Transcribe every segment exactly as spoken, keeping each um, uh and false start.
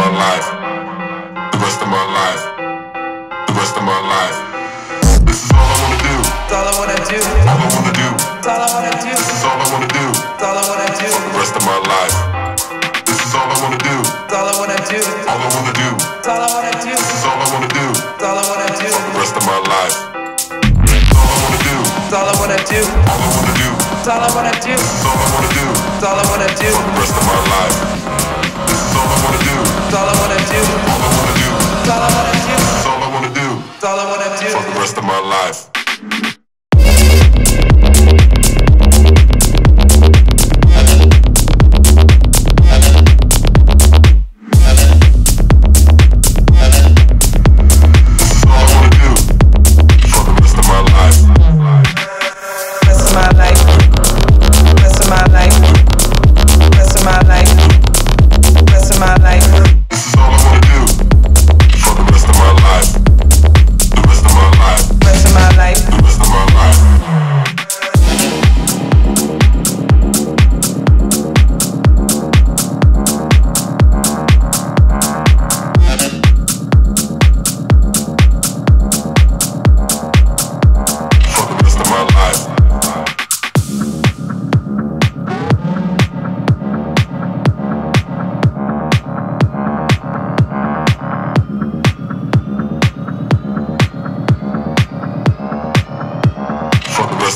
my life, the rest of my life, the rest of my life. This is all I wanna do. It's all I wanna do. All I wanna do. It's all I wanna do. This is all I wanna do. It's all I wanna do. For the rest of my life. This is all I wanna do. It's all I wanna do. All I wanna do. It's all I wanna do. This is all I wanna do. It's all I wanna do. For the rest of my life. It's all I wanna do. It's all I wanna do. All I wanna do. It's all I wanna do. This is all I wanna do. It's all I wanna do. For the rest of my life. It's all I wanna do. It's all I wanna do. All I wanna do. It's all I wanna do. It's all I wanna do. It's all I wanna do. For the rest of my life.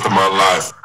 Of my life.